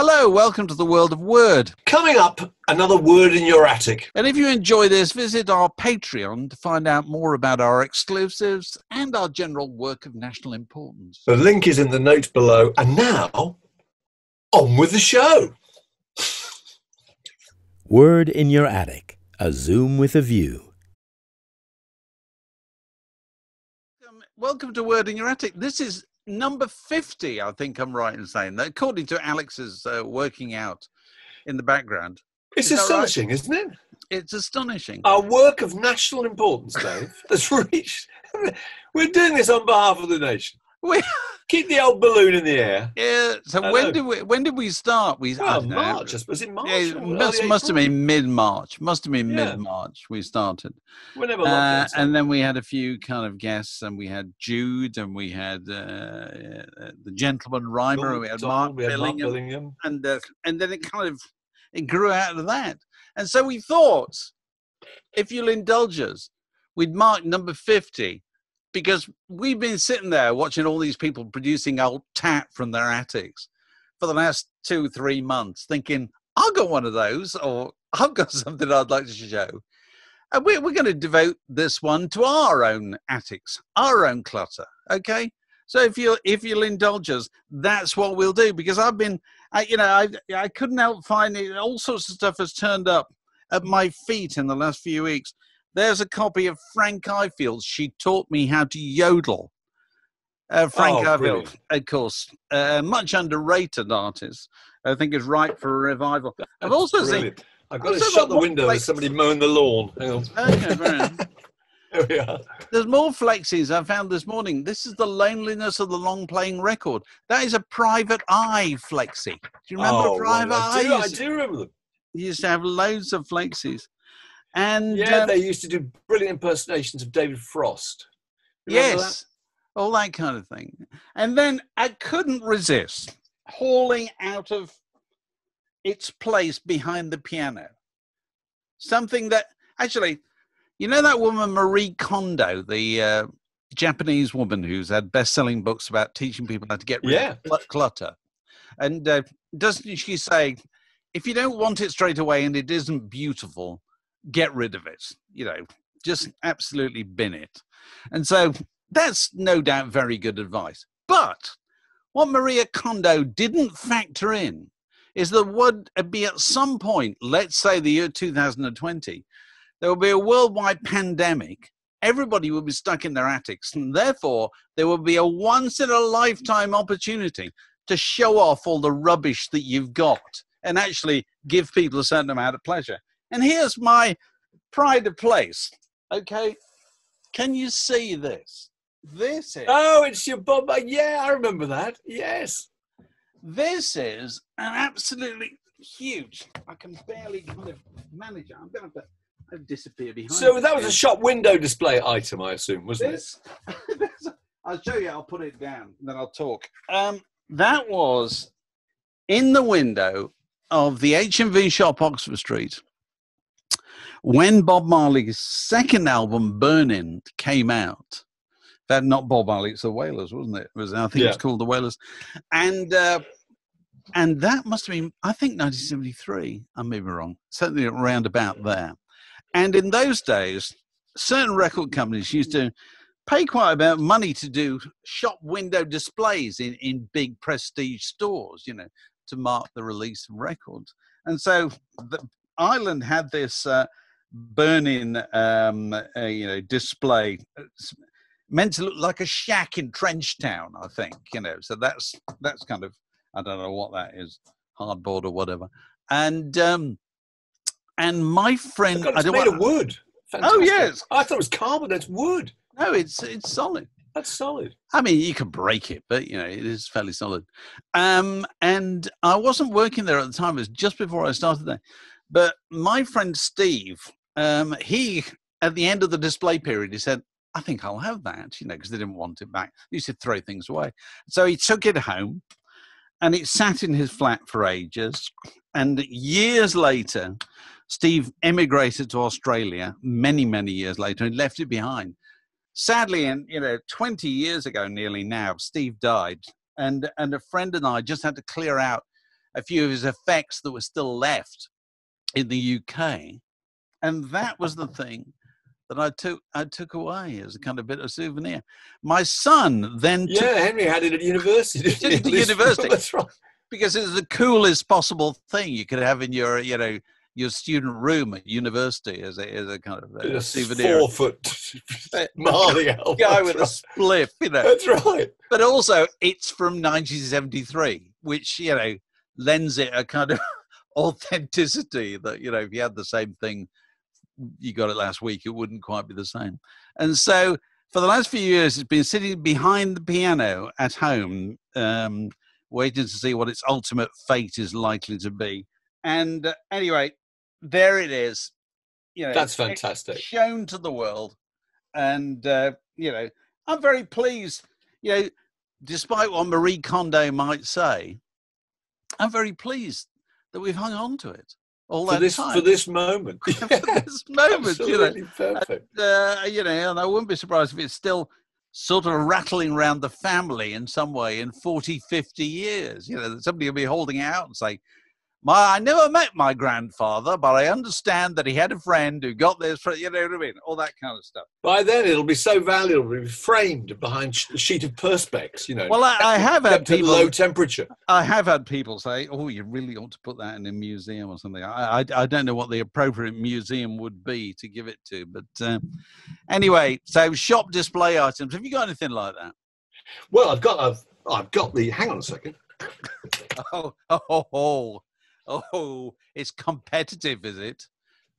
Hello, welcome to the world of word. Coming up, another word in your attic. And if you enjoy this, visit our Patreon to find out more about our exclusives and our general work of national importance. The link is in the note below. And now, on with the show. Word in your attic, a Zoom with a view. Welcome to Word in Your Attic. This is number 50, I think I'm right in saying that, according to Alex's working out in the background. It's astonishing, isn't it? It's astonishing. Our work of national importance, Dave, has reached... We're doing this on behalf of the nation. Keep the old balloon in the air. Yeah, so when did we start? Well, March, I suppose. Was it March? Yeah, must have been mid-March. We started. Whenever and then we had a few kind of guests, and we had Jude, and we had the gentleman rhymer, and we had Mark Billingham. And then it kind of grew out of that. And so we thought, if you'll indulge us, we'd mark number 50. Because we've been sitting there watching all these people producing old tat from their attics for the last 2-3 months, thinking, I've got one of those, or I've got something I'd like to show. And we're going to devote this one to our own attics, our own clutter, okay? So if you'll indulge us, that's what we'll do. Because I've been, I couldn't help finding all sorts of stuff has turned up at my feet in the last few weeks. There's a copy of Frank Ifield. She taught me how to yodel. Frank Ifield, brilliant. Of course, much underrated artist. I think is ripe for a revival. I've also seen. I've got to shut the window. There's somebody mowing the lawn. Hang on. Okay, very nice. There we are. There's more flexies I found this morning. This is The Loneliness of the Long Playing Record. That is a Private Eye flexi. Do you remember Private Eye? I do remember them. You used to have loads of flexies. And yeah, they used to do brilliant impersonations of David Frost. Yes, that? All that kind of thing. And then I couldn't resist hauling out of its place behind the piano something that actually, you know, that woman Marie Kondo, the Japanese woman who's had best-selling books about teaching people how to get rid of clutter. And doesn't she say, if you don't want it straight away and it isn't beautiful, get rid of it, you know, just absolutely bin it. And so that's no doubt very good advice. But what Marie Kondo didn't factor in is there would be at some point, let's say the year 2020, there will be a worldwide pandemic. Everybody will be stuck in their attics, and therefore there will be a once-in-a-lifetime opportunity to show off all the rubbish that you've got and actually give people a certain amount of pleasure. And here's my pride of place, okay? Can you see this? This is... Oh, it's your Bob... Yeah, I remember that, yes. This is an absolutely huge... I can barely kind of manage it. I'm going to have to disappear behind. So that was a shop window display item, I assume, wasn't it? I'll show you, I'll put it down, and then I'll talk. That was in the window of the H&V shop, Oxford Street, when Bob Marley's second album, Burnin', came out. That not Bob Marley, it's The Wailers, wasn't it? I think it was called The Wailers. And that must have been, I think, 1973. I may be wrong. Certainly around about there. And in those days, certain record companies used to pay quite a bit of money to do shop window displays in big prestige stores, you know, to mark the release of records. And so Island had this... Burning display meant to look like a shack in Trench Town, I think, you know, so that's kind of, I don't know what that is, hardboard or whatever. And my friend, it's made of wood. Fantastic. Oh yes, I thought it was carbon. That's wood. No, it's solid. That's solid. I mean, you can break it, but you know, it is fairly solid. And I wasn't working there at the time. It was just before I started there. But my friend Steve, he, at the end of the display period, he said, I think I'll have that, you know, because they didn't want it back. He used to throw things away. So he took it home, and it sat in his flat for ages. And years later, Steve emigrated to Australia many, many years later and left it behind. Sadly, and, you know, 20 years ago nearly now, Steve died. And a friend and I just had to clear out a few of his effects that were still left in the UK. And that was the thing that I took away as a kind of bit of souvenir. My son then took, Henry had it at university. That's right. Because it's the coolest possible thing you could have in your, you know, your student room at university as a kind of a souvenir. 4-foot Marley album. Guy with a spliff, you know. That's right. But also, it's from 1973, which, you know, lends it a kind of authenticity that, you know, if you had the same thing, you got it last week, it wouldn't quite be the same. And so for the last few years, it's been sitting behind the piano at home, waiting to see what its ultimate fate is likely to be. And anyway, there it is. You know, that's fantastic. Shown to the world. And, you know, I'm very pleased, you know, despite what Marie Kondo might say, I'm very pleased that we've hung on to it all that time. For this moment. For this moment, you know. Perfect. And, you know, and I wouldn't be surprised if it's still sort of rattling around the family in some way in 40, 50 years. You know, that somebody will be holding out and saying, I never met my grandfather, but I understand that he had a friend who got this, you know what I mean? All that kind of stuff. By then, it'll be so valuable, it'll be framed behind a sheet of Perspex, you know. Well, I have had people... low temperature. I have had people say, oh, you really ought to put that in a museum or something. I don't know what the appropriate museum would be to give it to, but anyway, so shop display items. Have you got anything like that? Well, I've got the... Hang on a second. Oh, it's competitive, is it?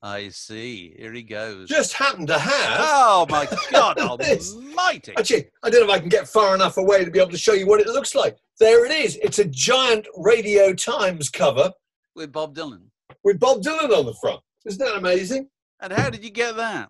I see. Here he goes. Just happened to have... Oh, my God almighty. Actually, I don't know if I can get far enough away to be able to show you what it looks like. There it is. It's a giant Radio Times cover. With Bob Dylan. With Bob Dylan on the front. Isn't that amazing? And how did you get that?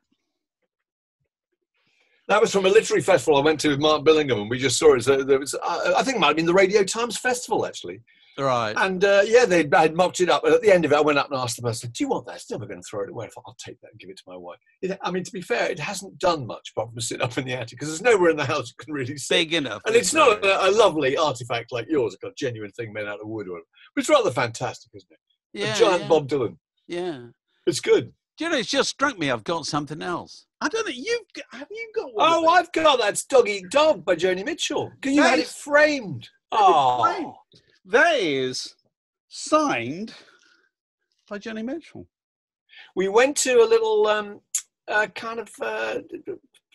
That was from a literary festival I went to with Mark Billingham, and we just saw it. So there was, I think it might have been the Radio Times Festival, actually. Right. And, yeah, they had mocked it up. And at the end of it, I went up and asked the person, do you want that? It's never going to throw it away. I thought, I'll take that and give it to my wife. I mean, to be fair, it hasn't done much apart from sitting up in the attic, because there's nowhere in the house you can really sit. Big enough. And it's not a lovely artifact like yours, a kind of genuine thing made out of wood. But it's rather fantastic, isn't it? Yeah, a giant Bob Dylan. Yeah. It's good. Do you know, it's just struck me I've got something else. I don't know, have you got one? Oh, I've got that's Dog Eat Dog by Joni Mitchell. You had it framed. Oh. That is signed by Joni Mitchell. We went to a little kind of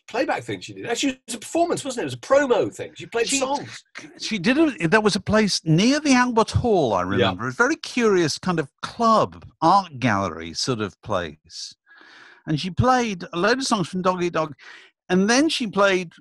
playback thing she did. Actually, it was a performance, wasn't it? It was a promo thing. She played songs. She did it. There was a place near the Albert Hall, I remember. Yeah. A very curious kind of club, art gallery sort of place. And she played a load of songs from Dog Eat Dog. And then she played...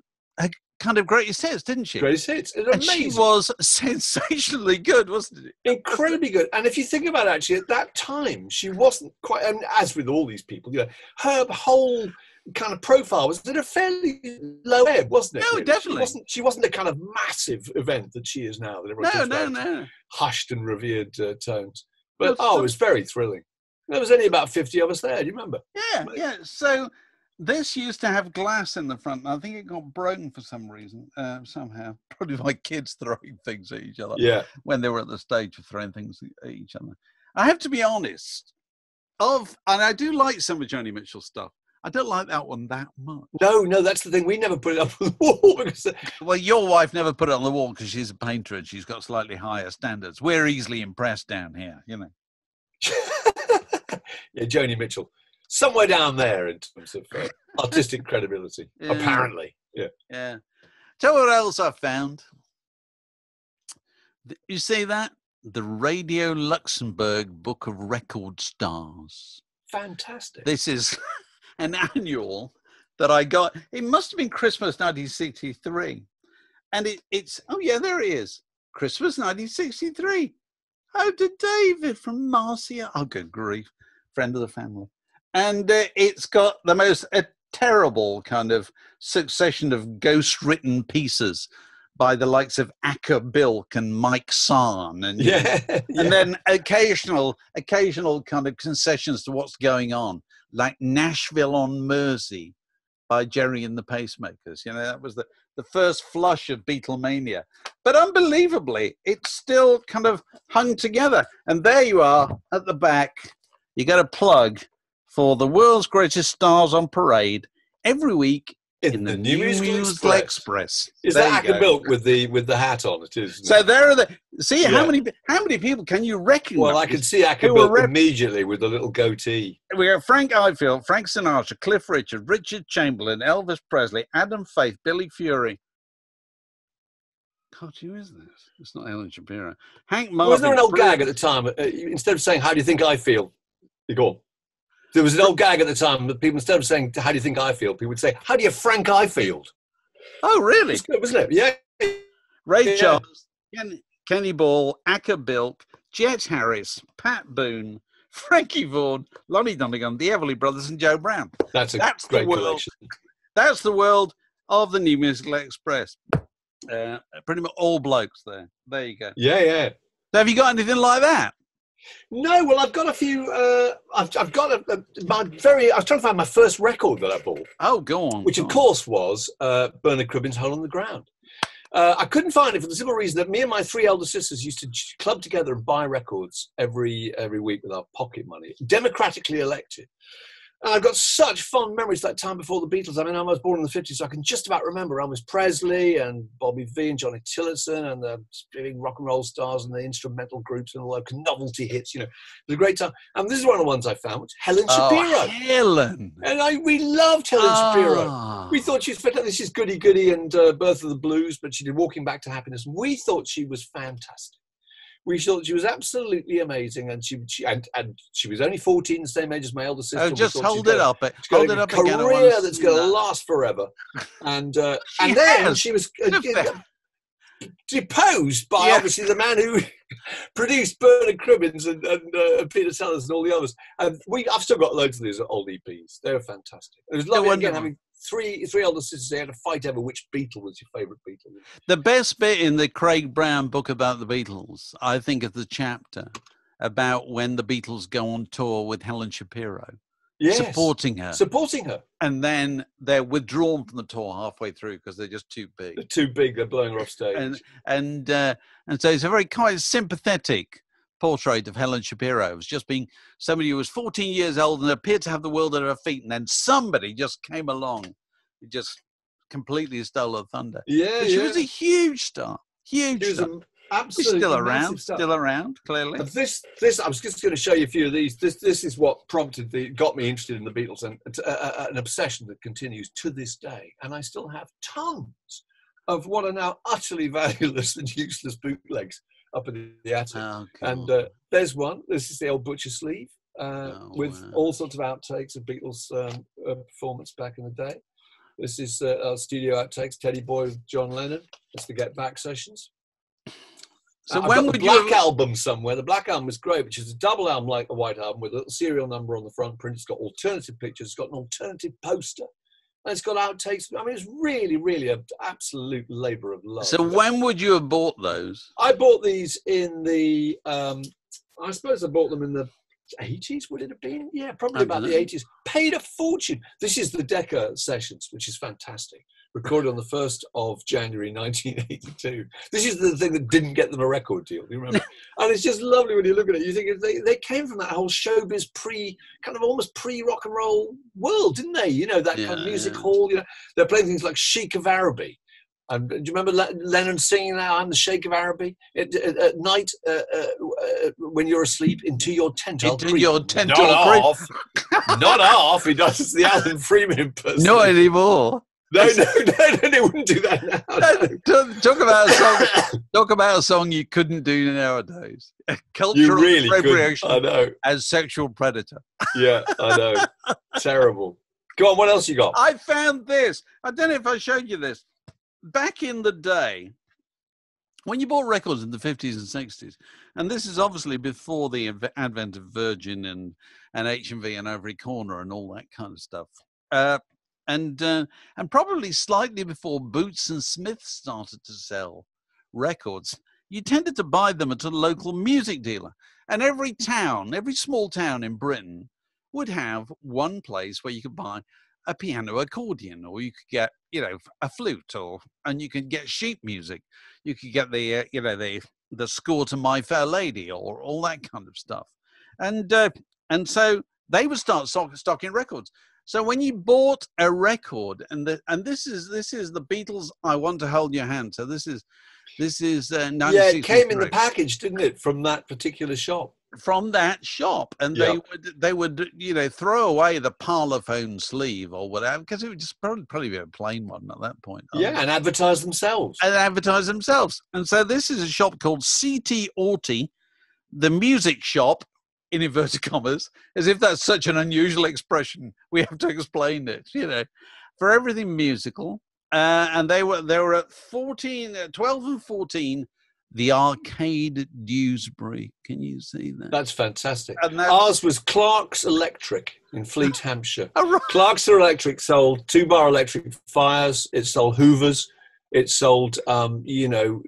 kind of greatest hits, didn't she? Greatest hits. And amazing. She was sensationally good, wasn't it? Incredibly good. And if you think about it, actually, at that time, she wasn't quite, and as with all these people, you know, her whole kind of profile was at a fairly low ebb, wasn't it? No, really? Definitely. She wasn't a kind of massive event that she is now. That everyone talks about hushed and revered tones. But, it was very thrilling. There was only about 50 of us there, do you remember? Yeah, yeah. So... This used to have glass in the front, and I think it got broken for some reason, somehow. Probably my kids throwing things at each other when they were at the stage of throwing things at each other. I have to be honest, and I do like some of Joni Mitchell's stuff. I don't like that one that much. No, that's the thing. We never put it up on the wall. Because... Well, your wife never put it on the wall because she's a painter and she's got slightly higher standards. We're easily impressed down here, you know. Yeah, Joni Mitchell. Somewhere down there in terms of artistic credibility, apparently. Yeah. Tell what else I found. You see that? The Radio Luxembourg Book of Record Stars. Fantastic. This is an annual that I got. It must have been Christmas 1963. And it's, oh yeah, there it is. Christmas 1963. Oh, to David from Marcia. Oh, good grief. Friend of the family. And it's got the most terrible kind of succession of ghost-written pieces by the likes of Acker Bilk and Mike Sarn, and and then occasional kind of concessions to what's going on, like Nashville on Mersey by Jerry and the Pacemakers. You know, that was the the first flush of Beatlemania. But unbelievably, it still kind of hung together. And there you are at the back. You got a plug for the world's greatest stars on parade every week in the New Musical Express. Is that Acker Bilk with the hat on? It is. So there are the see how many people can you recognize? Well, I could see Acker Bilk immediately with a little goatee. We have Frank Ifield, Frank Sinatra, Cliff Richard, Richard Chamberlain, Elvis Presley, Adam Faith, Billy Fury. God, who is this? It's not Ellen Shapiro. Hank Marvin. Wasn't there an old gag at the time? Instead of saying, "How do you think I feel?" You go on. There was an old gag at the time that people, instead of saying, "How do you think I feel?" people would say, "How do you Frank Ifield?" Oh, really? It was good, wasn't it? Yeah. Ray Charles, Kenny Ball, Acker Bilk, Jet Harris, Pat Boone, Frankie Vaughan, Lonnie Donegan, the Everly Brothers, and Joe Brown. That's great collection. That's the world of the New Musical Express. Pretty much all blokes there. There you go. Yeah, yeah. So have you got anything like that? No, well, I've got a few. I've got I was trying to find my first record that I bought. Oh, go on. Which, of course, was Bernard Cribbins' Hole in the Ground. I couldn't find it for the simple reason that me and my three elder sisters used to club together and buy records every week with our pocket money, democratically elected. And I've got such fond memories that time before the Beatles. I mean, I was born in the 50s, so I can just about remember Elvis Presley and Bobby V and Johnny Tillotson and the big rock and roll stars and the instrumental groups and all those novelty hits, you know. It was a great time. And this is one of the ones I found, which is Helen Shapiro. Helen! And we loved Helen Shapiro. We thought she was fantastic. This is Goody Goody and Birth of the Blues, but she did Walking Back to Happiness. We thought she was fantastic. We thought she was absolutely amazing, and she was only 14, the same age as my elder sister. Oh, just hold it up! Hold it up again. A career that's going to last forever, and then she was deposed by obviously the man who produced Bernard Cribbins and Peter Sellers and all the others. And I've still got loads of these old EPs. They're fantastic. It was lovely again having three elder sisters. They had a fight over which Beatle was your favourite Beatle. The best bit in the Craig Brown book about the Beatles, I think, is the chapter about when the Beatles go on tour with Helen Shapiro, supporting her, and then they're withdrawn from the tour halfway through because they're just too big. They're too big. They're blowing her off stage, and so it's a very kind of sympathetic portrait of Helen Shapiro as just being somebody who was 14 years old and appeared to have the world at her feet, and then somebody just came along who just completely stole her thunder. Yeah, she was a huge star, huge star. Absolutely still around, clearly. But this, I was just going to show you a few of these. This is what got me interested in the Beatles, and an obsession that continues to this day. And I still have tons of what are now utterly valueless and useless bootlegs up in the attic. Oh, cool. And there's one. This is the old butcher sleeve all sorts of outtakes of Beatles performance back in the day. This is our studio outtakes, Teddy Boy with John Lennon. That's the Get Back sessions. So I've got the Black Album somewhere. The Black Album is great, which is a double album like the White Album with a little serial number on the front print. It's got alternative pictures. It's got an alternative poster. And it's got outtakes. I mean, it's really, really an absolute labour of love. So when would you have bought those? I bought these in the... I suppose I bought them in the 80s, would it have been? Yeah, probably about the 80s. Paid a fortune. This is the Decca sessions, which is fantastic. Recorded on the 1st of January 1982. This is the thing that didn't get them a record deal, do you remember? And it's just lovely when you look at it. You think they came from that whole showbiz almost pre rock and roll world, didn't they? You know, that kind of music hall. You know, they're playing things like Sheik of Araby. Do you remember Lennon singing that? I'm the Sheik of Araby. At night, when you're asleep, into your tent. Into your tent. Not off. Not off. He does the Alan Freeman person. Not anymore. No, they wouldn't do that now. No. Talk about a song you couldn't do nowadays. Cultural appropriation as sexual predator. Yeah, I know. Terrible. Go on, what else you got? I found this. I don't know if I showed you this. Back in the day, when you bought records in the 50s and 60s, and this is obviously before the advent of Virgin and H&V and Every Corner and all that kind of stuff. And probably slightly before Boots and Smith started to sell records, you tended to buy them at a local music dealer. And every small town in Britain would have one place where you could buy a piano accordion, or you could get you know, a flute, or, and you can get sheet music. You could get the, you know, the score to My Fair Lady, or all that kind of stuff. And so they would start stocking records. So when you bought a record, and this is the Beatles' I Want to Hold Your Hand. So this is 1963. Yeah, it came in the package, didn't it, from that particular shop? From that shop, and yep. they would you know, throw away the Parlophone sleeve or whatever, because it would just probably be a plain one at that point. Yeah, and advertise themselves. And so this is a shop called C.T. Orty, the music shop, in inverted commas, as if that's such an unusual expression. We have to explain it, you know, for everything musical. And they were at 12 and 14, the Arcade at Dewsbury. Can you see that? That's fantastic. And that's... Ours was Clark's Electric in Fleet, Hampshire. Oh, right. Clark's Electric sold 2-bar electric fires. It sold Hoovers. It sold, you know,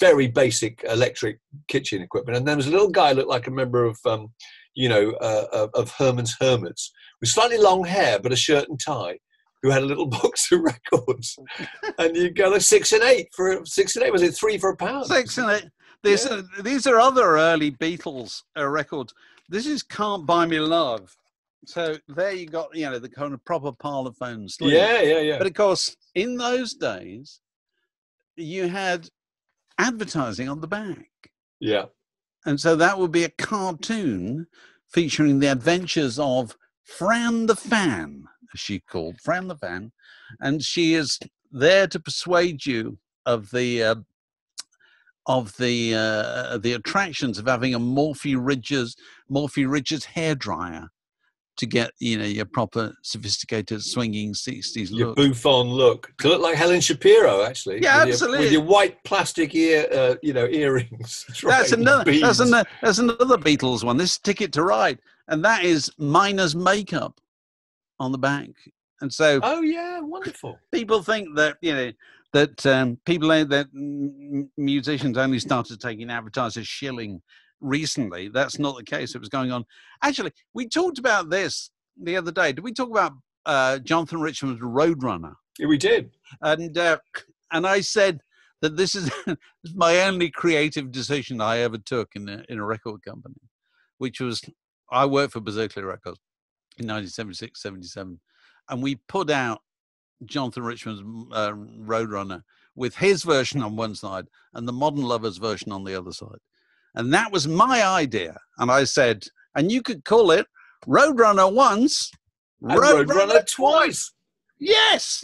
very basic electric kitchen equipment. And there was a little guy who looked like a member of, you know, of Herman's Hermits, with slightly long hair but a shirt and tie, who had a little box of records. And you go, like, 6 and 8 for 6 and 8. Was it 3 for a pound? 6 and 8. These are other early Beatles records. This is Can't Buy Me Love. So there you got, you know, the kind of proper Parlophone sleeve. Yeah. But of course, in those days, you had advertising on the back. Yeah. And so that would be a cartoon featuring the adventures of Fran the Fan, as she called, Fran the Fan. And she is there to persuade you of the attractions of having a Morphy Richards hairdryer, to get, you know, your proper sophisticated swinging 60s look. Your bouffant look. To look like Helen Shapiro, actually. Yeah, absolutely. With your white plastic earrings. That's another Beatles one. This is Ticket to Ride. And that is Miner's Makeup on the back. And so... Oh, yeah, wonderful. People think that, you know, that musicians only started taking advertisers shilling recently. That's not the case. It was going on. Actually, we talked about this the other day. Did we talk about Jonathan Richman's Roadrunner? Yeah, we did. And I said that this is my only creative decision I ever took in a record company, which was, I worked for Berkeley Records in 1976, 77. And we put out Jonathan Richman's Roadrunner with his version on one side and the Modern Lovers version on the other side. And that was my idea. And I said, and you could call it Roadrunner once, Roadrunner twice. Yes.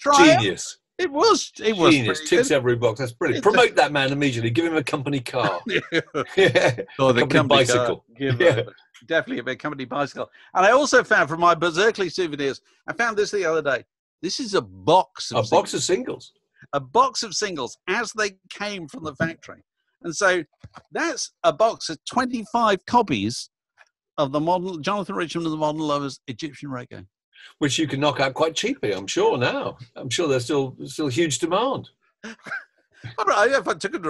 Try genius. It was. It was genius. Ticks every box. That's brilliant. Promote that man immediately. Give him a company car. Yeah. Or the company bicycle. Definitely a company bicycle. And I also found, from my Berkeley souvenirs, I found this the other day. This is a box of singles. A box of singles as they came from the factory. And so that's a box of 25 copies of the modern Jonathan Richman and the Modern Lovers Egyptian Reggae, which you can knock out quite cheaply, I'm sure. Now, I'm sure there's still huge demand. I don't know, if I took it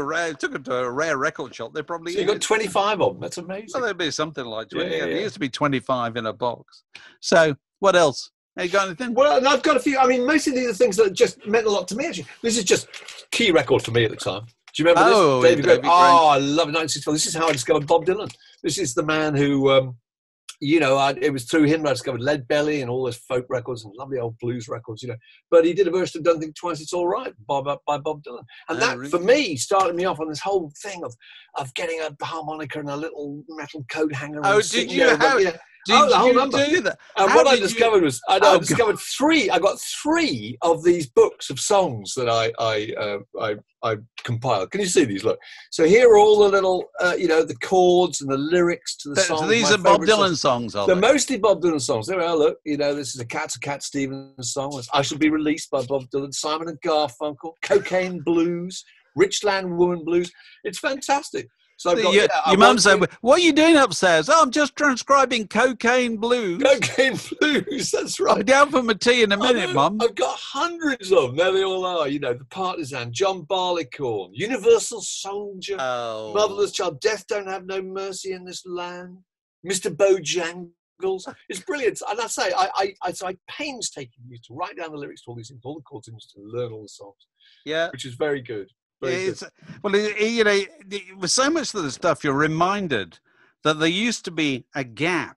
to a rare record shop, they probably so you got 25 of them. That's amazing. Well, there'd be something like 20. Yeah. There used to be 25 in a box. So what else? You got anything? Well, and I've got a few. I mean, most of these are things that just meant a lot to me. Actually, this is just key record for me at the time. Do you remember this? David Gray. Oh, I love it. 1964. This is how I discovered Bob Dylan. This is the man who, you know, it was through him that I discovered Lead Belly and all those folk records and lovely old blues records, you know. But he did a version of Don't Think Twice, It's All Right by Bob Dylan. And that, really? For me, started me off on this whole thing of getting a harmonica and a little metal coat hanger. Oh, did you have it? Did you do that? And what I discovered was, I discovered three. I got 3 of these books of songs that I compiled. Can you see these? Look. So here are all the little, you know, the chords and the lyrics to the songs. So these are Bob Dylan songs, are they? They're mostly Bob Dylan songs. There we are. Look, you know, this is a Cat Stevens song. I Shall Be Released by Bob Dylan. Simon and Garfunkel. Cocaine Blues. Richland Woman Blues. It's fantastic. So I've got, your mum said, "What are you doing upstairs?" "Oh, I'm just transcribing Cocaine Blues." Cocaine Blues, that's right. I'm down for my tea in a minute, Mum. I've got hundreds of them. There they all are. You know, The Partisan, John Barleycorn, Universal Soldier, Motherless Child, Death Don't Have No Mercy in This Land, Mr. Bojangles. Musicals. It's brilliant. And I say, I painstakingly used to write down the lyrics to all these things, all the chords, and just to learn all the songs. Yeah, which is very good. You know, with so much of the stuff, you're reminded that there used to be a gap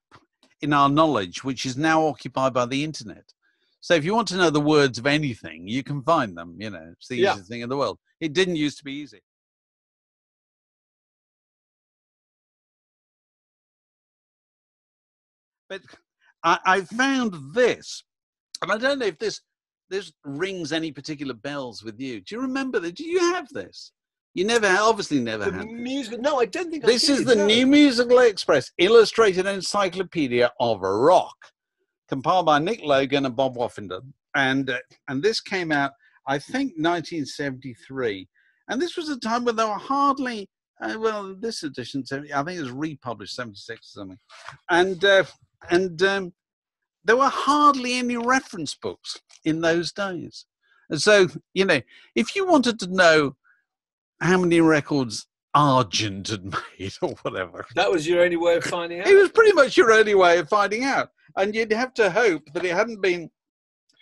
in our knowledge, which is now occupied by the internet. So if you want to know the words of anything, you can find them. You know, it's the easiest thing in the world. It didn't used to be easy. But I found this, and I don't know if this rings any particular bells with you. Do you remember that? Do you have this? You never, obviously never had music. No, I don't think I did. This is the New Musical Express, illustrated encyclopedia of rock, compiled by Nick Logan and Bob Woffington. And this came out, I think, 1973. And this was a time when there were hardly, well, this edition, I think it was republished, 76 or something. And there were hardly any reference books in those days. And so, you know, if you wanted to know how many records Argent had made or whatever, that was your only way of finding out. It was pretty much your only way of finding out. And you'd have to hope that it hadn't been.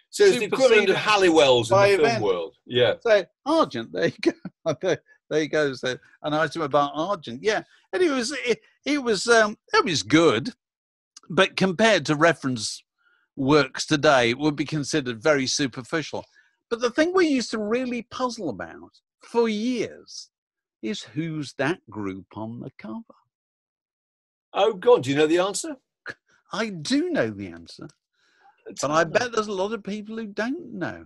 So it's the equivalent of Halliwell's in the film world. Yeah. So Argent, there you go. There you go. So an item about Argent. Yeah. And it was good, but compared to reference works today, it would be considered very superficial. But the thing we used to really puzzle about for years is, who's that group on the cover? Oh God, do you know the answer? I do know the answer, but I bet there's a lot of people who don't know.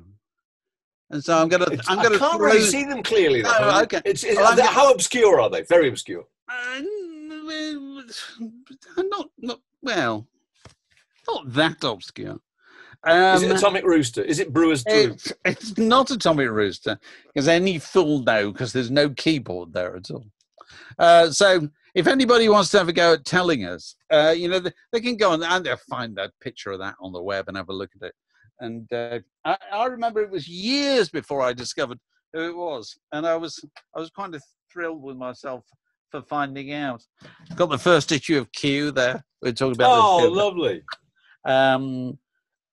And so I'm going to... I can't really see them clearly. No, though. Okay. How obscure are they? Very obscure. Not that obscure. Is it Atomic Rooster? Is it Brewer's Brew? It's not Atomic Rooster, because any fool knows, because there's no keyboard there at all. So if anybody wants to have a go at telling us, you know, they can go on and find that picture of that on the web and have a look at it. And I remember it was years before I discovered who it was, and I was kind of thrilled with myself for finding out. Got the first issue of Q there. We're talking about. Oh, lovely.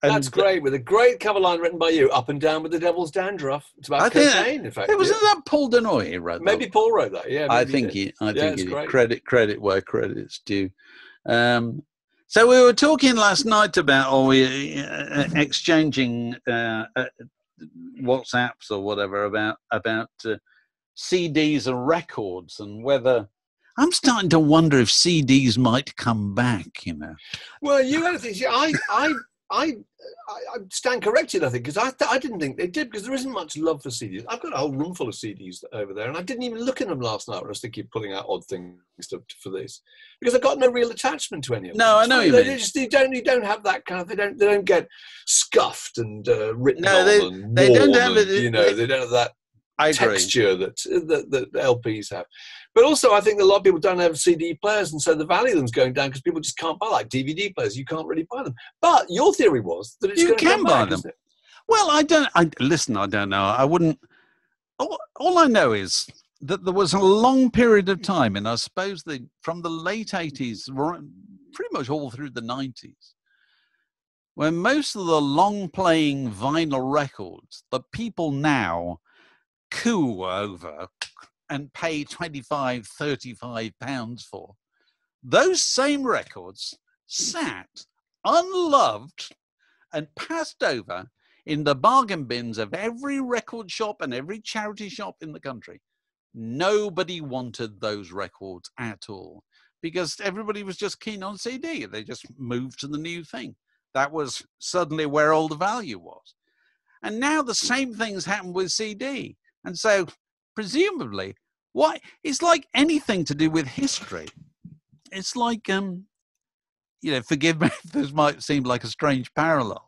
That's great, with a great cover line written by you, Up and Down with the Devil's Dandruff. It's about cocaine, in fact. Wasn't that Paul Danoy who wrote that? Maybe Paul wrote that, yeah. I think he did. Credit where credit's due. So we were talking last night about, exchanging WhatsApps or whatever about CDs and records, and whether... I'm starting to wonder if CDs might come back, you know. Well, you had a thing. I stand corrected, I think, because I didn't think they did, because there isn't much love for CDs. I've got a whole room full of CDs over there, and I didn't even look at them last night when I was thinking of pulling out odd things for this, because I've got no real attachment to any of them. No, I know you mean. They don't have that kind of. They don't get scuffed and written on. They don't have that. I agree. Texture that LPs have. But also, I think a lot of people don't have CD players, and so the value of them's going down because people just can't buy, like DVD players. You can't really buy them. But your theory was that it's going to come back, isn't it? Well, I don't know. I wouldn't. All I know is that there was a long period of time, and I suppose from the late 80s, pretty much all through the 90s, where most of the long-playing vinyl records that people now coo over and pay £25, £35 for, those same records sat unloved and passed over in the bargain bins of every record shop and every charity shop in the country. Nobody wanted those records at all, because everybody was just keen on CD. They just moved to the new thing. That was suddenly where all the value was. And now the same things happen with CD. And so, presumably, it's like anything to do with history. It's like, you know, forgive me if this might seem like a strange parallel.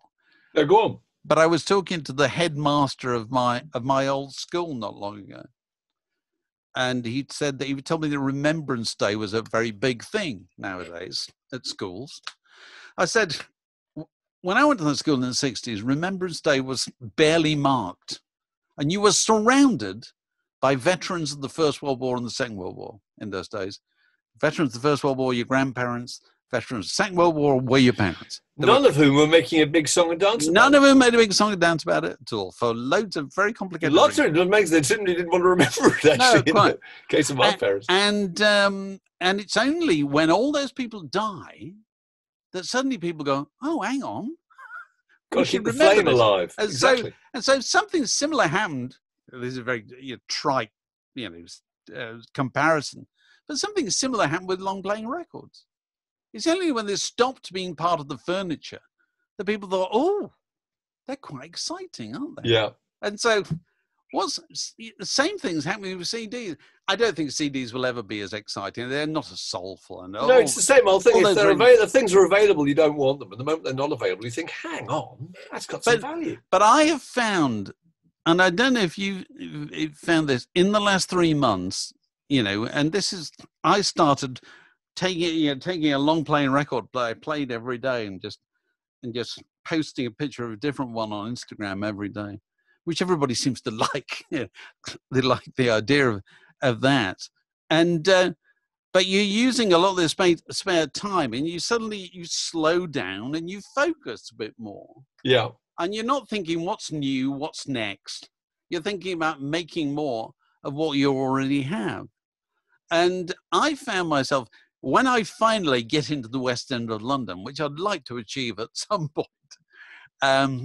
Yeah, go on. But I was talking to the headmaster of my old school not long ago, and he said that he would tell me that Remembrance Day was a very big thing nowadays at schools. I said, when I went to the school in the 60s, Remembrance Day was barely marked. And you were surrounded by veterans of the First World War and the Second World War in those days. Veterans of the First World War, your grandparents, veterans, Second World War, were your parents. None of whom were making a big song and dance about it. None of them made a big song and dance about it at all, for loads of very complicated reasons. Of it makes they simply didn't want to remember it, actually, no, in the case of my parents. And it's only when all those people die that suddenly people go, oh, hang on. Got to keep the flame alive. And, exactly. So something similar happened. This is a very trite comparison. But something similar happened with long-playing records. It's only when they stopped being part of the furniture that people thought, oh, they're quite exciting, aren't they? Yeah. And so the same thing's happening with CDs. I don't think CDs will ever be as exciting. They're not as soulful. And, no, it's the same old thing. If things are available, you don't want them. And the moment they're not available, you think, hang on, that's got some value. But I have found, and I don't know if you found this, in the last 3 months, and this is, I started taking a long playing record play I played every day and just posting a picture of a different one on Instagram every day, which everybody seems to like. They like the idea of that. And but you're using a lot of this spare time, and you suddenly slow down and you focus a bit more. Yeah. And you're not thinking what's new, what's next. You're thinking about making more of what you already have. And I found myself, when I finally get into the West End of London, which I'd like to achieve at some point, I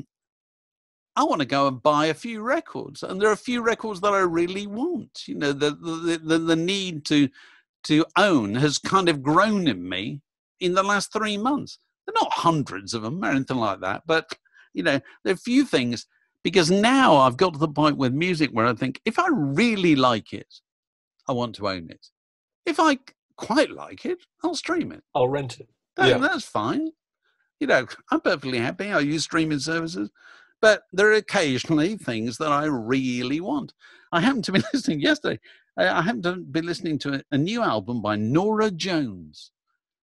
want to go and buy a few records. And there are a few records that I really want. The need to own has kind of grown in me in the last 3 months. There are not hundreds of them or anything like that, but, there are a few things. Because now I've got to the point with music where I think, if I really like it, I want to own it. If I quite like it, I'll stream it. I'll rent it. That's fine. I'm perfectly happy. I use streaming services. But there are occasionally things that I really want. I happened to be listening yesterday. I happened to be listening to a new album by Nora Jones.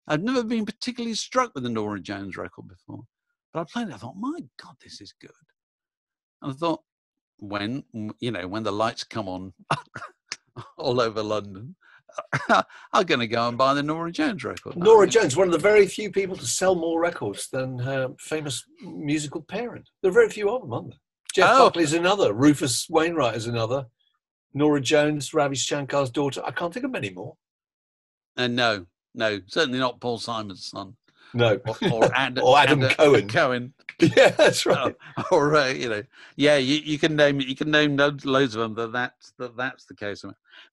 I've never been particularly struck with a Nora Jones record before. But I played it. I thought, my God, this is good. And I thought, when the lights come on all over London, I'm going to go and buy the Nora Jones record. Nora Jones, one of the very few people to sell more records than her famous musical parent. There are very few of them, aren't there? Jeff Buckley's another. Rufus Wainwright is another. Nora Jones, Ravi Shankar's daughter. I can't think of many more. And no, certainly not Paul Simon's son. No. Or Adam Cohen. Yeah, that's right. You can name loads of them. That's the case.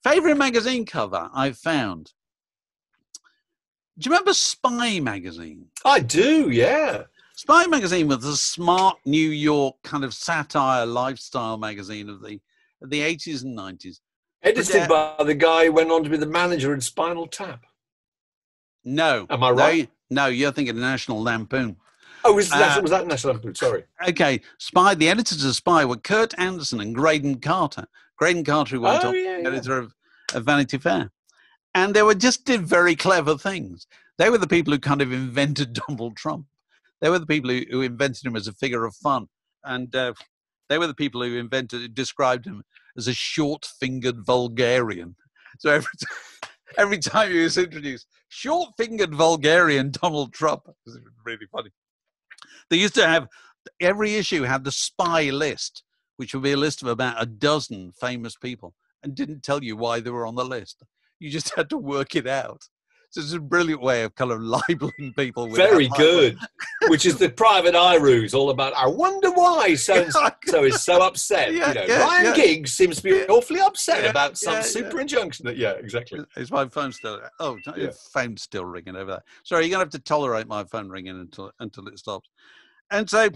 Favorite magazine cover I've found. Do you remember Spy magazine? I do. Yeah. Spy magazine was a smart New York kind of satire lifestyle magazine of the 80s and 90s. Edited by the guy who went on to be the manager in Spinal Tap. No. Am I right? No, you're thinking National Lampoon. Oh, was that National Lampoon? Sorry. Okay. Spy, the editors of Spy were Kurt Anderson and Graydon Carter. Graydon Carter, who went editor of Vanity Fair. And they did very clever things. They were the people who kind of invented Donald Trump. They were the people who invented him as a figure of fun. And they were the people who described him as a short-fingered vulgarian. So every time he was introduced, short-fingered vulgarian Donald Trump. It was really funny. They used to have, every issue had the Spy list, which would be a list of about a dozen famous people, and didn't tell you why they were on the list. You just had to work it out. So it's a brilliant way of kind of libeling people. Very good. Which is the Private Eye ruse, all about, I wonder why so-and-so is so upset. Ryan Giggs seems to be awfully upset about some super injunction. Yeah, exactly. Is my phone still... Oh, your phone's still ringing over there. Sorry, you're going to have to tolerate my phone ringing until it stops. And so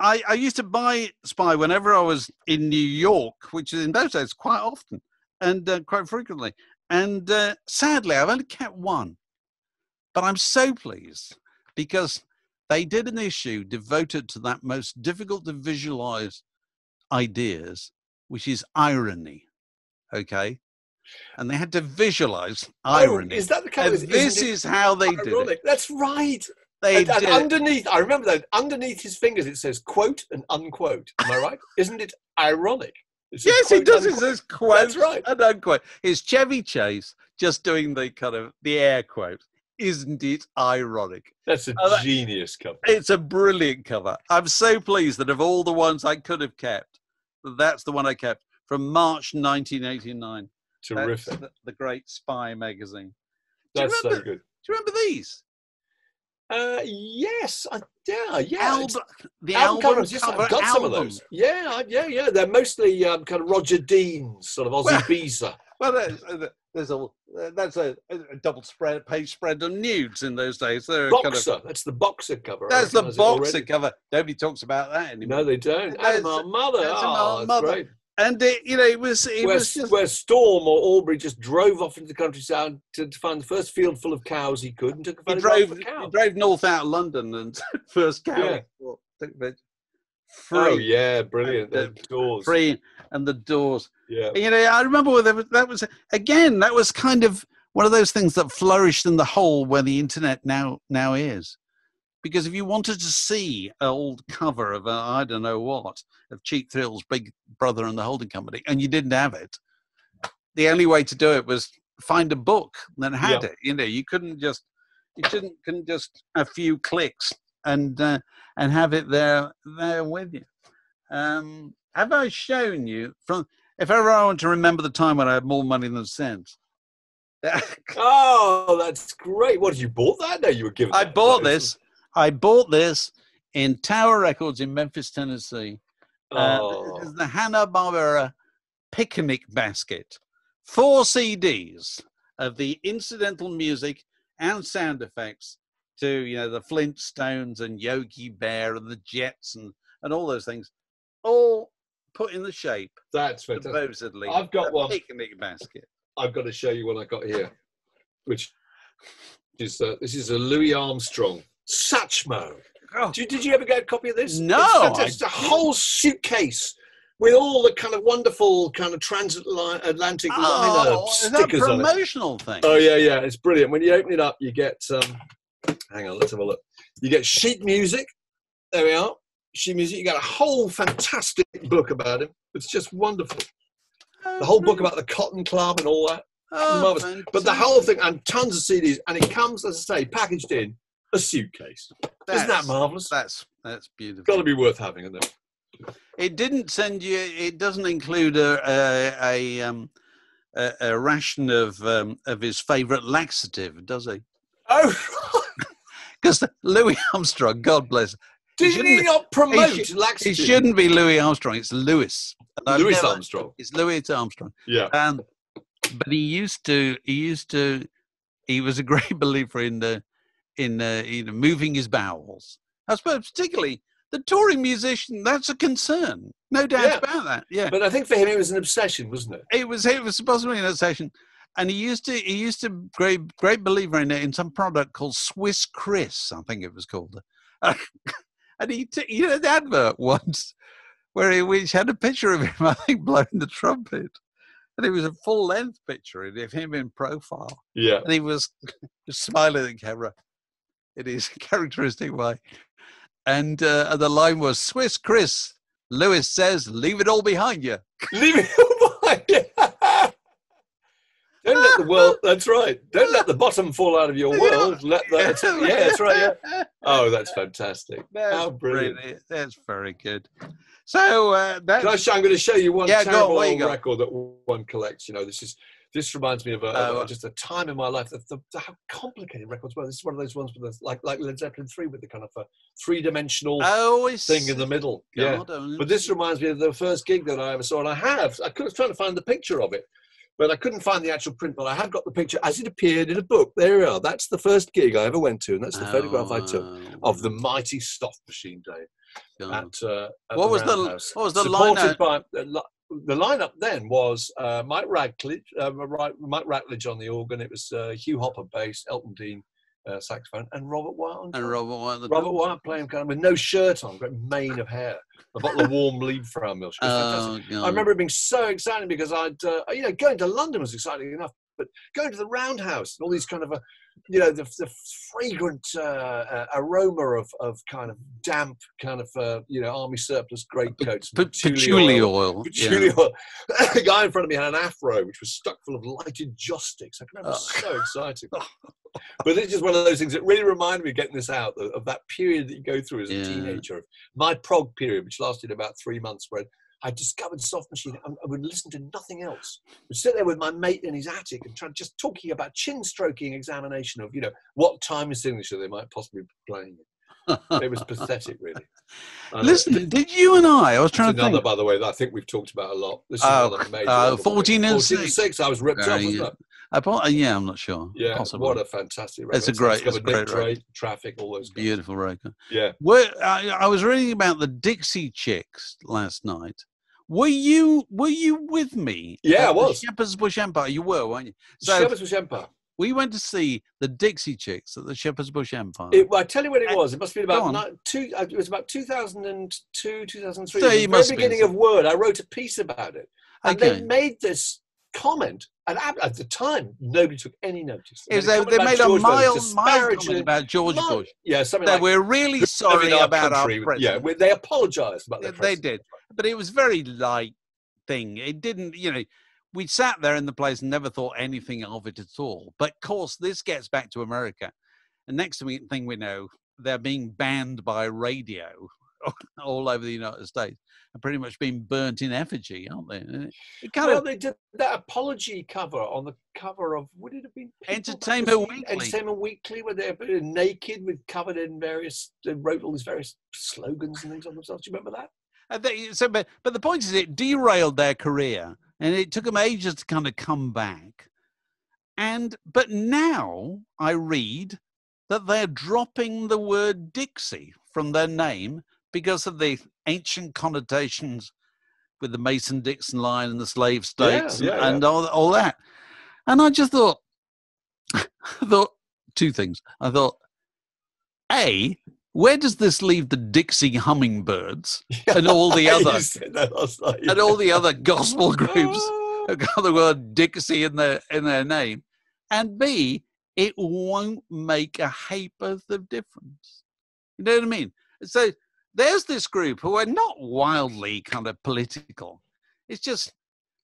I used to buy Spy whenever I was in New York, which in those days quite often and quite frequently. And sadly, I've only kept one, but I'm so pleased because they did an issue devoted to that most difficult to visualize ideas, which is irony. Okay. And they had to visualize irony. Oh, is that the kind of, this is how they ironic? Did it. That's right. They and did underneath, I remember that underneath his fingers, it says quote and unquote. Am I right? Isn't it ironic? Yes, it does. It says quote and unquote. It's Chevy Chase just doing the kind of the air quote. Isn't it ironic? That's a genius cover. It's a brilliant cover. I'm so pleased that of all the ones I could have kept, that's the one I kept from March 1989. Terrific. That's the great Spy magazine. That's so good. Do you remember these? Yes, I do. Yeah, the album covers. I've got some of those. Yeah. They're mostly kind of Roger Dean's sort of Aussie Beezer. Well, that's a double spread, page spread on nudes in those days. That's the boxer cover. That's the boxer cover. Nobody talks about that anymore. No, they don't. Adam, Our Mother. That's great. And it was just where Storm or Aubrey just drove off into the countryside to find the first field full of cows he could and took a photograph of the cow. He drove north out of London and first cow. Yeah. Free. Oh yeah, brilliant! The Doors. Free and the Doors. Yeah, you know, I remember that was kind of one of those things that flourished in the hole where the internet now is, because if you wanted to see an old cover of I don't know what of Cheap Thrills, Big Brother and the Holding Company, and you didn't have it, the only way to do it was find a book that had it. You know, you couldn't just a few clicks and have it there with you. Have I shown you from? If ever I want to remember the time when I had more money than sense. Oh, that's great! What, you bought that? No, you were given. I bought this in Tower Records in Memphis, Tennessee. Oh. This is the Hanna-Barbera Picnic Basket. 4 CDs of the incidental music and sound effects to, you know, the Flintstones and Yogi Bear and the Jets and all those things, all put in the shape. That's fantastic. Supposedly, I've got one picnic basket. I've got to show you what I got here, which is this is a Louis Armstrong Satchmo. Oh. Did you ever get a copy of this? No, it's a whole suitcase with all the kind of wonderful kind of transatlantic stickers on it. Promotional thing. Oh yeah, it's brilliant. When you open it up, you get. Hang on, let's have a look. You get sheet music. There we are. Sheet music. You got a whole fantastic book about him. It's just wonderful. The whole book about the Cotton Club and all that. Oh, fantastic. But the whole thing and tons of CDs. And it comes, as I say, packaged in a suitcase. Isn't that marvellous? That's beautiful. Got to be worth having, isn't it? It didn't send you. It doesn't include a ration of his favourite laxative, does it? Oh. Because Louis Armstrong, God bless him. Didn't he not promote laxity? It shouldn't be Louis Armstrong. It's Louis. Armstrong. It's Louis Armstrong. Yeah. But he was a great believer in moving his bowels. I suppose particularly the touring musician. That's a concern, no doubt about that. Yeah. But I think for him it was an obsession, wasn't it? It was possibly an obsession. And he used to great believer in some product called Swiss Chris, I think it was called. And he did an advert once which had a picture of him, I think, blowing the trumpet, and it was a full-length picture of him in profile. Yeah, and he was just smiling at the camera in his characteristic way, and the line was Swiss Chris. Lewis says, "Leave it all behind you." Leave it all behind you. Don't let the world. That's right. Don't let the bottom fall out of your world. That's right. Yeah. Oh, that's fantastic. How brilliant. That's very good. So I'm going to show you one terrible old record that one collects. You know, this reminds me of just a time in my life. How complicated records were. This is one of those ones with like Led Zeppelin 3 with the kind of a 3-dimensional thing in the middle. God, yeah. But this reminds me of the first gig that I ever saw, and I was trying to find the picture of it. But I couldn't find the actual print, but I have got the picture as it appeared in a book. There we are. That's the first gig I ever went to, and that's the photograph I took of the mighty Soft Machine Day at what was the lineup? The lineup then was Mike Ratledge on the organ. It was Hugh Hopper bass, Elton Dean saxophone, and Robert Wyatt. Robert Wyatt playing kind of with no shirt on, great mane of hair. A bottle of warm Liebfrauen milk. I remember it being so exciting because I'd, going to London was exciting enough, but going to the Roundhouse and all these kind of you know, the fragrant aroma of kind of damp, kind of, you know, army surplus greatcoats. Patchouli oil. Patchouli oil. The guy in front of me had an afro, which was stuck full of lighted joss sticks. I can remember, so exciting. But it's just one of those things that really reminded me, getting this out, of that period that you go through as a teenager. My prog period, which lasted about 3 months, where I discovered Soft Machine. I would listen to nothing else. I'd sit there with my mate in his attic and try, just talking about chin-stroking examination of, you know, what time signature they might possibly be playing. It was pathetic, really. Listen, did you and I was trying to think. Another, by the way, that I think we've talked about a lot. This is another major. 14 and 6. I was ripped off, wasn't it? Yeah, I'm not sure. Yeah, possibly. What a fantastic record. It's a great record. Traffic, all those guys. Beautiful record. Yeah. I was reading about the Dixie Chicks last night. Were you with me? Yeah, I was. Shepherd's Bush Empire. You were, weren't you? So, Shepherd's Bush Empire. We went to see the Dixie Chicks at the Shepherd's Bush Empire. I tell you when it was. It must have been it was about 2002, 2003. So the very beginning of Word. I wrote a piece about it. And they made this comment, and at the time nobody took any notice. They made a mild comment about George Bush. Yeah, something like that. We're really sorry about our president. Yeah, they apologised about their president. They did, but it was very light thing. It didn't, you know. We sat there in the place and never thought anything of it at all. But of course, this gets back to America, and next thing we know, they're being banned by radio all over the United States, and pretty much being burnt in effigy, aren't they? They did that apology cover on the cover of, would it have been Entertainment Weekly? Entertainment Weekly, where they're naked, covered in various, they wrote all these various slogans and things on themselves. Do you remember that? But the point is, it derailed their career. And it took them ages to kind of come back. But now I read that they're dropping the word Dixie from their name because of the ancient connotations with the Mason-Dixon line and the slave states all that. And I just thought, two things. I thought, A, where does this leave the Dixie hummingbirds and all the other gospel groups who got the word Dixie in their name? And B, it won't make a ha'porth of difference. You know what I mean? So there's this group who are not wildly kind of political. It's just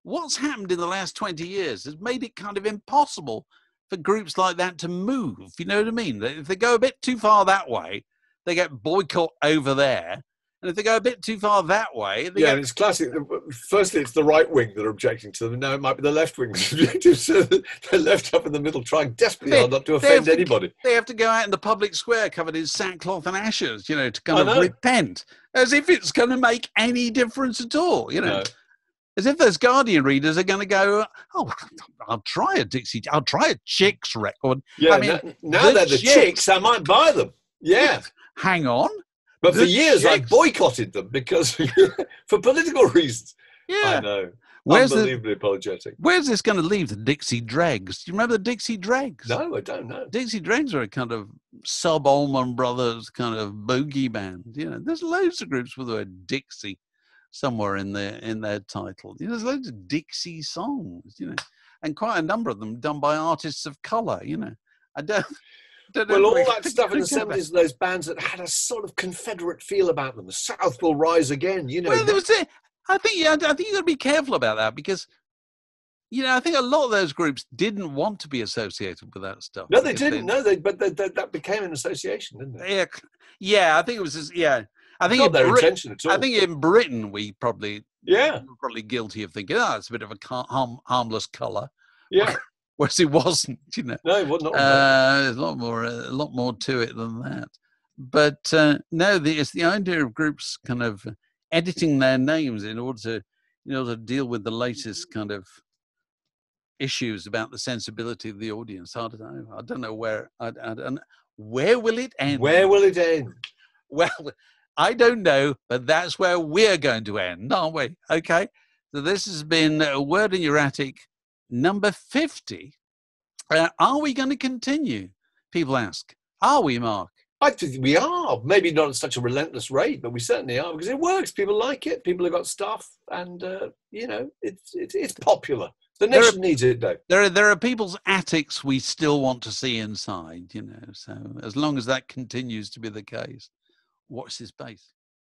what's happened in the last 20 years has made it kind of impossible for groups like that to move. You know what I mean? If they go a bit too far that way, they get boycott over there. And if they go a bit too far that way... and it's classic. Firstly, it's the right wing that are objecting to them. Now it might be the left wing that's objecting. So they're left up in the middle trying desperately hard not to offend anybody. They have to go out in the public square covered in sackcloth and ashes, you know, to kind of repent. As if it's going to make any difference at all, you know. No. As if those Guardian readers are going to go, oh, I'll try a Chicks record. Yeah, I mean, now they're the Chicks, I might buy them. Yeah. Hang on. But for years, I boycotted them because for political reasons. Yeah. I know. Unbelievably apologetic. Where's this going to leave the Dixie Dregs? Do you remember the Dixie Dregs? No, I don't know. Dixie Dregs are a kind of sub-Allman Brothers kind of bogey band. You know, there's loads of groups with the word Dixie somewhere in their title. You know, there's loads of Dixie songs, you know, and quite a number of them done by artists of colour, you know. Well, all that stuff in the 70s, those bands that had a sort of Confederate feel about them, the South will rise again, you know. Well, I think you've got to be careful about that because, you know, I think a lot of those groups didn't want to be associated with that stuff. No, they didn't. That became an association, didn't it? Yeah, I think it was just, not their intention at all. I think in Britain we were probably guilty of thinking, it's a bit of a harmless colour. Yeah. Whereas it wasn't, you know. No, it was not. There's a lot more to it than that. But it's the idea of groups kind of editing their names in order to, you know, to deal with the latest kind of issues about the sensibility of the audience. I don't know where will it end? Where will it end? Well, I don't know, but that's where we're going to end, aren't we? Okay. So this has been A Word in Your Attic. Number 50, are we going to continue? People ask, are we, Mark? I think we are. Maybe not at such a relentless rate, but we certainly are because it works. People like it. People have got stuff and, you know, it's popular. The nation needs it, though. There are people's attics we still want to see inside, you know. So as long as that continues to be the case, watch this space.